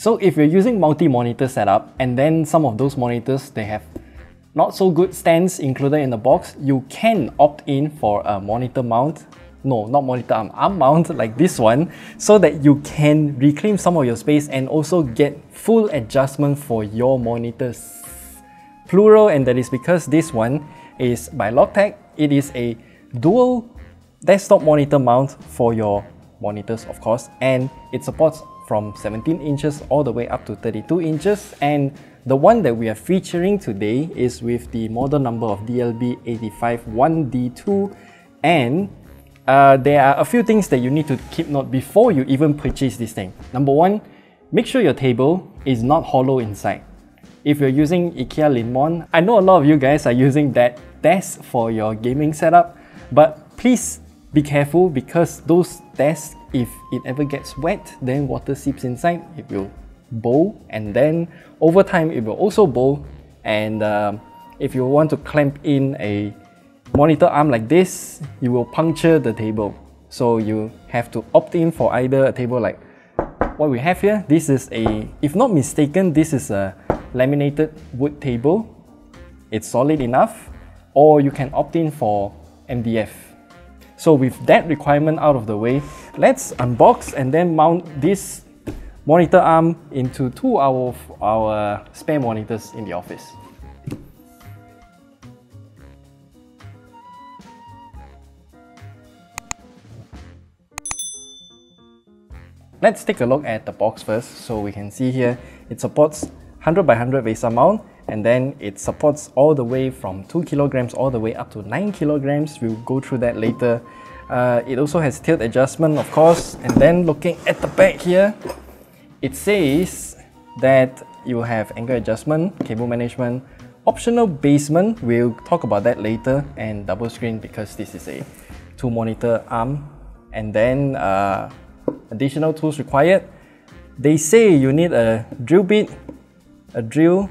So if you're using multi-monitor setup and then some of those monitors, they have not so good stands included in the box, you can opt in for a monitor mount. No, not monitor arm, arm mount like this one, so that you can reclaim some of your space and also get full adjustment for your monitors. Plural, and that is because this one is by Loctek. It is a dual desktop monitor mount for your monitors, of course, and it supports from 17 inches all the way up to 32 inches. And the one that we are featuring today is with the model number of DLB851D2, and there are a few things that you need to keep note before you even purchase this thing. Number one, make sure your table is not hollow inside. If you're using IKEA Limmon, I know a lot of you guys are using that desk for your gaming setup, but please be careful, because those desks, if it ever gets wet, then water seeps inside, it will bowl, and then over time it will also bowl. And if you want to clamp in a monitor arm like this, you will puncture the table. So you have to opt in for either a table like what we have here. This is a, if not mistaken, this is a laminated wood table. It's solid enough. Or you can opt in for MDF. So with that requirement out of the way, let's unbox and then mount this monitor arm into two of our spare monitors in the office. Let's take a look at the box first. So we can see here, it supports 100x100 VESA mount, and then it supports all the way from 2 kilograms all the way up to 9 kilograms. We'll go through that later. It also has tilt adjustment, of course. And then looking at the back here, it says that you have angle adjustment, cable management, optional basement. We'll talk about that later, and double screen because this is a 2-monitor arm. And then additional tools required. They say you need a drill bit, a drill,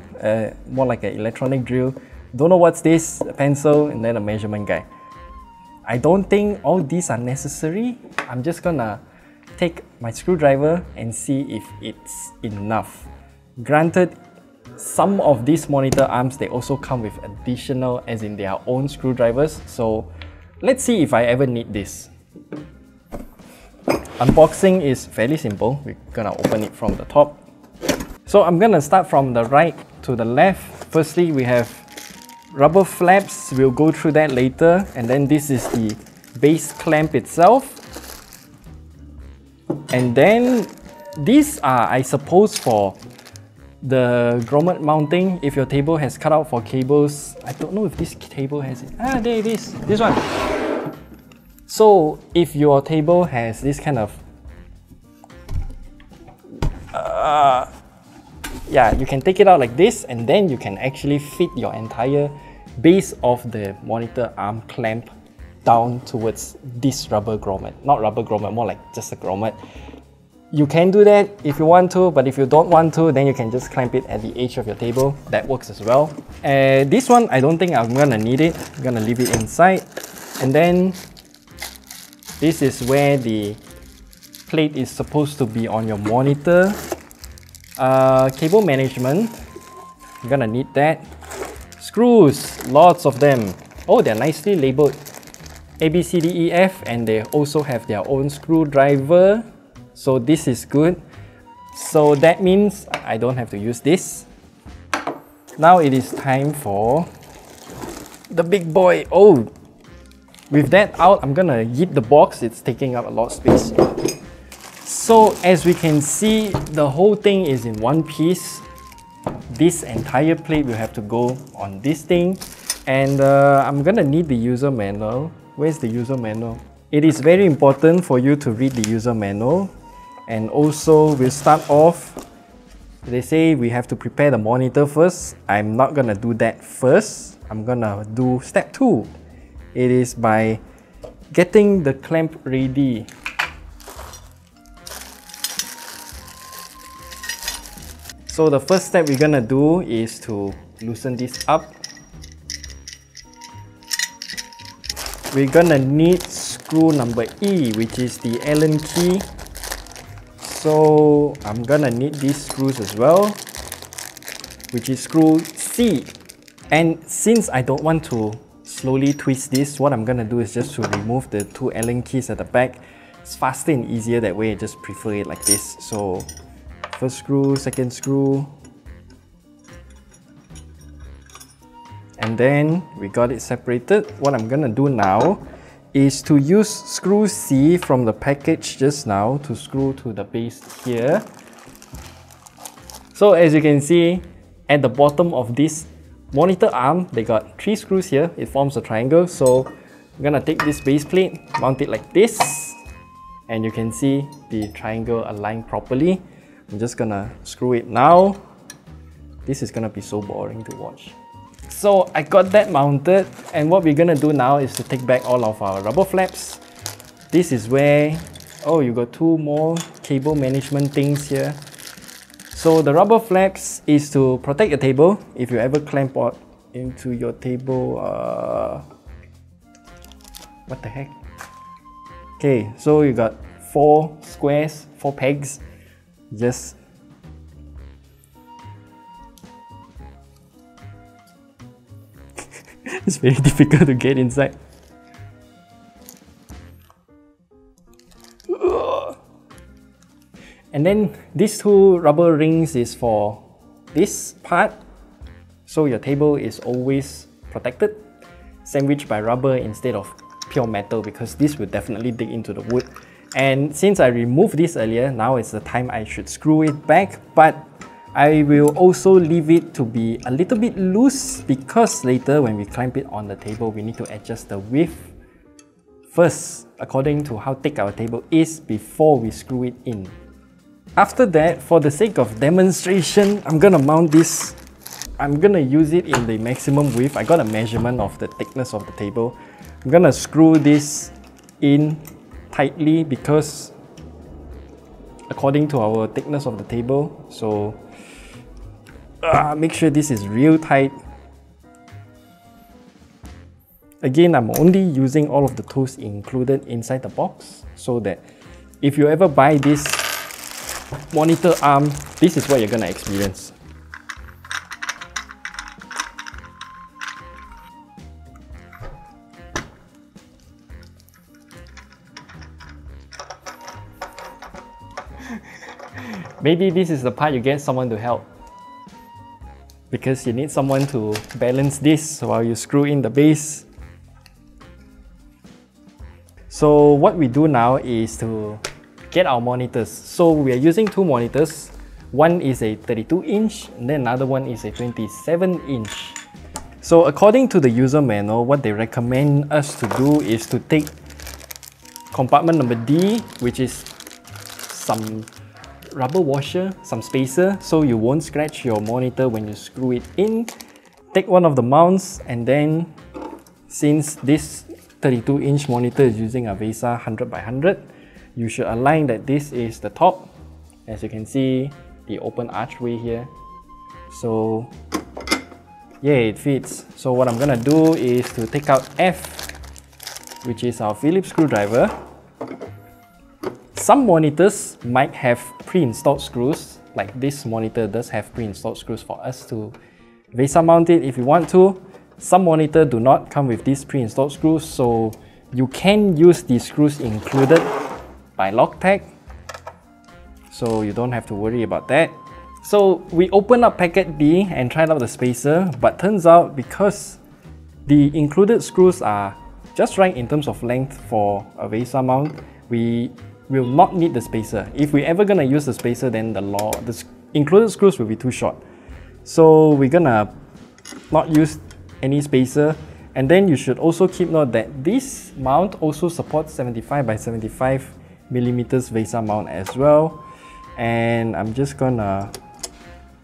more like an electronic drill. Don't know what's this, a pencil, and then a measurement guide. I don't think all these are necessary. I'm just gonna take my screwdriver and see if it's enough. Granted, some of these monitor arms, they also come with additional, as in their own screwdrivers. So let's see if I ever need this. Unboxing is fairly simple. We're gonna open it from the top. So I'm gonna start from the right to the left. Firstly, we have rubber flaps. We'll go through that later. And then this is the base clamp itself. And then these are, I suppose, for the grommet mounting. If your table has cut out for cables, I don't know if this table has it. Ah, there it is, this one. So if your table has this kind of, yeah, you can take it out like this, and then you can actually fit your entire base of the monitor arm clamp down towards this rubber grommet. Not rubber grommet, more like just a grommet. You can do that if you want to, but if you don't want to, then you can just clamp it at the edge of your table. That works as well. This one, I don't think I'm gonna need it. I'm gonna leave it inside. And then this is where the plate is supposed to be on your monitor. Cable management, you're gonna need that. Screws, lots of them. Oh, they're nicely labeled ABCDEF, and they also have their own screwdriver, so this is good. So that means I don't have to use this. Now it is time for the big boy. Oh, with that out, I'm gonna yeet the box. It's taking up a lot of space. So as we can see, the whole thing is in one piece. This entire plate will have to go on this thing. And I'm gonna need the user manual. Where's the user manual? It is very important for you to read the user manual. And also, we'll start off. They say we have to prepare the monitor first. I'm not gonna do that first. I'm gonna do step 2. It is by getting the clamp ready. So the first step we're gonna do is to loosen this up. We're gonna need screw number E, which is the Allen key. So I'm gonna need these screws as well, which is screw C. And since I don't want to slowly twist this, what I'm gonna do is just to remove the two Allen keys at the back. It's faster and easier that way. I just prefer it like this. So first screw, second screw, and then we got it separated. What I'm gonna do now is to use screw C from the package just now to screw to the base here. So as you can see, at the bottom of this monitor arm, they got 3 screws here. It forms a triangle. So I'm gonna take this base plate, mount it like this, and you can see the triangle aligned properly. I'm just gonna screw it now. This is gonna be so boring to watch. So I got that mounted, and what we're gonna do now is to take back all of our rubber flaps. This is where, oh, you got 2 more cable management things here. So the rubber flaps is to protect your table. If you ever clamp out into your table, what the heck? Okay, so you got 4 squares, 4 pegs. Just it's very difficult to get inside. And then these 2 rubber rings is for this part. So your table is always protected, sandwiched by rubber instead of pure metal, because this will definitely dig into the wood. And since I removed this earlier, now is the time I should screw it back, but I will also leave it to be a little bit loose, because later when we clamp it on the table, we need to adjust the width first according to how thick our table is before we screw it in. After that, for the sake of demonstration, I'm gonna mount this. I'm gonna use it in the maximum width. I got a measurement of the thickness of the table. I'm gonna screw this in tightly because according to our thickness of the table. So make sure this is real tight. Again, I'm only using all of the tools included inside the box, so that if you ever buy this monitor arm, this is what you're gonna experience. Maybe this is the part you get someone to help, because you need someone to balance this while you screw in the base. So what we do now is to get our monitors. So we are using 2 monitors. One is a 32-inch and then another one is a 27-inch. So according to the user manual, what they recommend us to do is to take compartment number D, which is some rubber washer, some spacer, so you won't scratch your monitor when you screw it in. Take one of the mounts, and then since this 32-inch monitor is using a VESA 100x100, you should align that this is the top. As you can see, the open archway here. So yeah, it fits. So what I'm gonna do is to take out F, which is our Phillips screwdriver. Some monitors might have pre-installed screws, like this monitor does have pre-installed screws for us to VESA mount it if you want to. Some monitor do not come with these pre-installed screws, so you can use the screws included by Loctek, so you don't have to worry about that. So we open up packet B and tried out the spacer, but turns out because the included screws are just right in terms of length for a VESA mount, we will not need the spacer. If we're ever gonna use the spacer, then the included screws will be too short. So we're gonna not use any spacer. And then you should also keep note that this mount also supports 75x75mm VESA mount as well. And I'm just gonna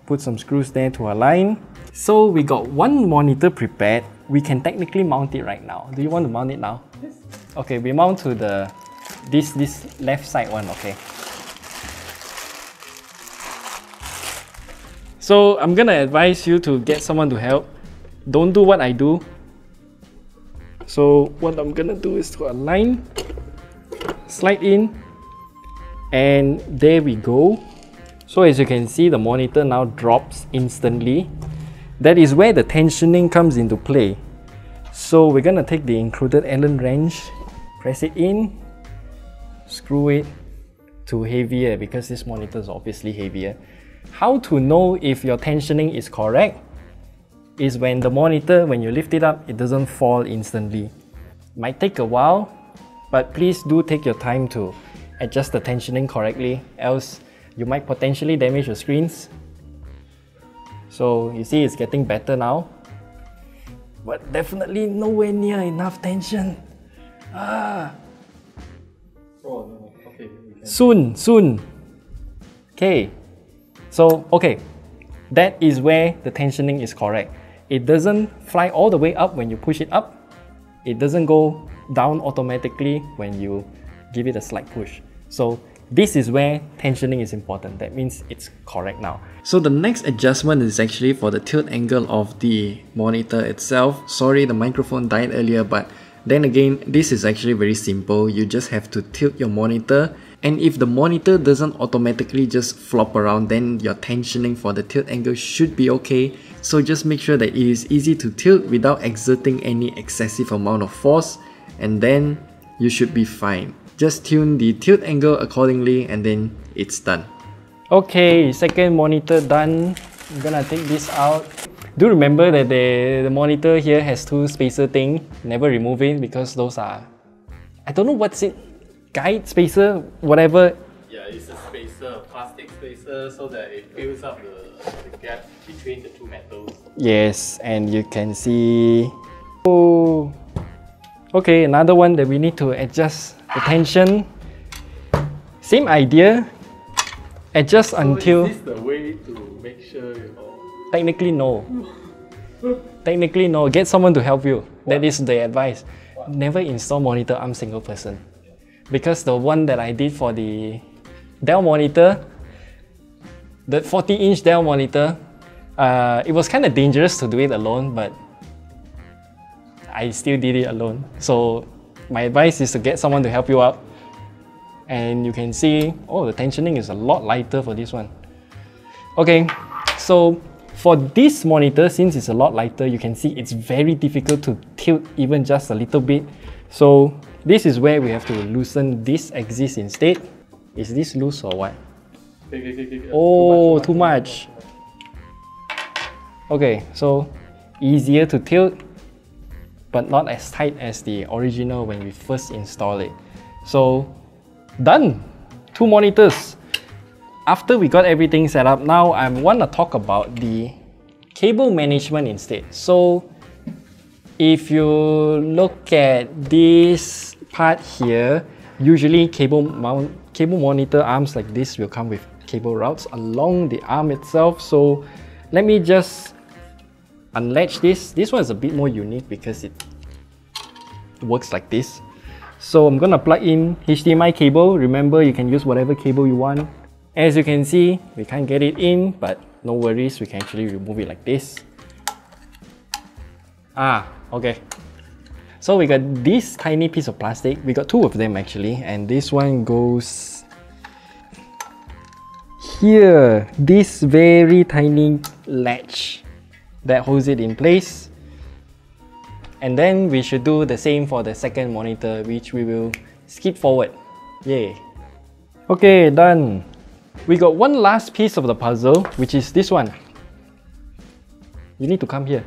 put some screws there to align. So we got one monitor prepared. We can technically mount it right now. Do you want to mount it now? Yes. Okay, we mount to the this left side one, okay. So I'm gonna advise you to get someone to help. Don't do what I do. So what I'm gonna do is to align, slide in, And there we go. So as you can see, the monitor now drops instantly. That is where the tensioning comes into play. So we're gonna take the included Allen wrench, press it in, screw it to heavier because this monitor is obviously heavier. How to know if your tensioning is correct is when the monitor, when you lift it up, it doesn't fall instantly. Might take a while, but please do take your time to adjust the tensioning correctly, else you might potentially damage your screens. So you see it's getting better now, but definitely nowhere near enough tension. Oh, no. Okay, we can... Soon. Okay. So, okay, that is where the tensioning is correct. It doesn't fly all the way up when you push it up. It doesn't go down automatically when you give it a slight push. So this is where tensioning is important. That means it's correct now. So the next adjustment is actually for the tilt angle of the monitor itself. Sorry, the microphone died earlier, but then again, this is actually very simple. You just have to tilt your monitor. And if the monitor doesn't automatically just flop around, then your tensioning for the tilt angle should be okay. So just make sure that it is easy to tilt without exerting any excessive amount of force, and then you should be fine. Just tune the tilt angle accordingly and then it's done. Okay, second monitor done. I'm gonna take this out. Do remember that the monitor here has two spacer thing. Never remove it because those are... I don't know what's it. Guide spacer, whatever. Yeah, it's a spacer, plastic spacer, so that it fills up the gap between the two metals. Yes, and you can see. Oh, okay, another one that we need to adjust the tension. Same idea. Adjust so until. Is this the way to make sure you know? Technically no. Technically no. Get someone to help you. What? That is the advice. What? Never install monitor arm single person. Because the one that I did for the Dell monitor, the 40-inch Dell monitor, it was kind of dangerous to do it alone, but I still did it alone. So my advice is to get someone to help you out. And you can see, oh, the tensioning is a lot lighter for this one. Okay, so for this monitor, since it's a lot lighter, you can see it's very difficult to tilt even just a little bit. So this is where we have to loosen this axis instead. Is this loose or what? Oh, too much. Okay, so easier to tilt, but not as tight as the original when we first installed it. So done, two monitors. After we got everything set up, now I want to talk about the cable management instead. So if you look at this part here, usually cable monitor arms like this will come with cable routes along the arm itself. So let me just unlatch this. This one is a bit more unique because it works like this. So I'm gonna plug in HDMI cable. Remember, you can use whatever cable you want. As you can see, we can't get it in, but no worries, we can actually remove it like this. Ah, okay. So we got this tiny piece of plastic. We got two of them actually, and this one goes here. This very tiny latch that holds it in place. And then we should do the same for the second monitor, which we will skip forward. Yay. Okay, done. We got one last piece of the puzzle, which is this one. You need to come here.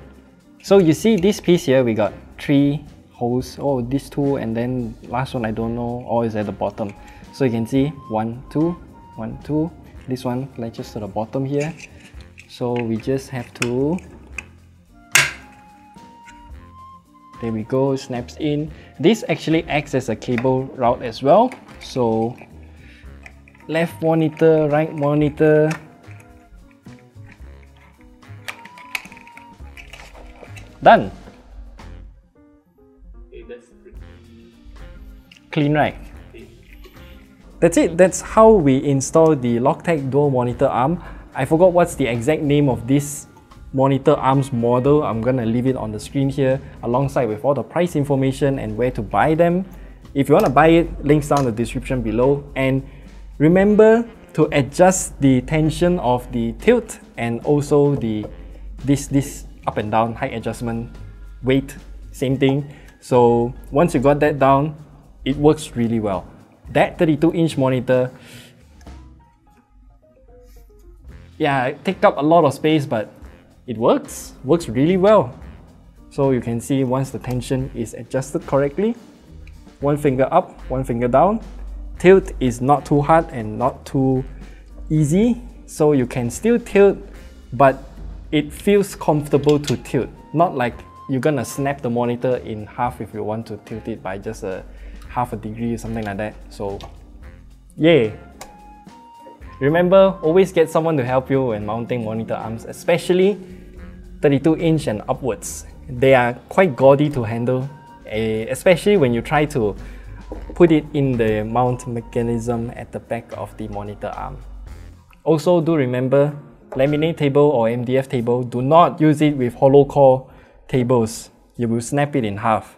So you see this piece here, we got three holes. Oh, these two, and then last one I don't know, or is at the bottom. So you can see 1, 2, 1, 2. This one latches to the bottom here. So we just have to... There we go, snaps in. This actually acts as a cable route as well. So left monitor, right monitor. Done. Okay, that's pretty clean, right? Clean. That's it. That's how we install the Loctek dual monitor arm. I forgot what's the exact name of this monitor arms model. I'm gonna leave it on the screen here alongside with all the price information and where to buy them. If you want to buy it, links down in the description below. And Remember to adjust the tension of the tilt and also the this up and down height adjustment, weight, same thing. So once you got that down, it works really well. That 32-inch monitor, yeah, it takes up a lot of space, but it works really well. So you can see once the tension is adjusted correctly, one finger up, one finger down, tilt is not too hard and not too easy. So you can still tilt, but it feels comfortable to tilt. Not like you're gonna snap the monitor in half if you want to tilt it by just a half a degree or something like that. So yay! Remember, always get someone to help you when mounting monitor arms, especially 32 inch and upwards. They are quite gaudy to handle, especially when you try to put it in the mount mechanism at the back of the monitor arm. Also, do remember, laminate table or MDF table, do not use it with hollow core tables. You will snap it in half.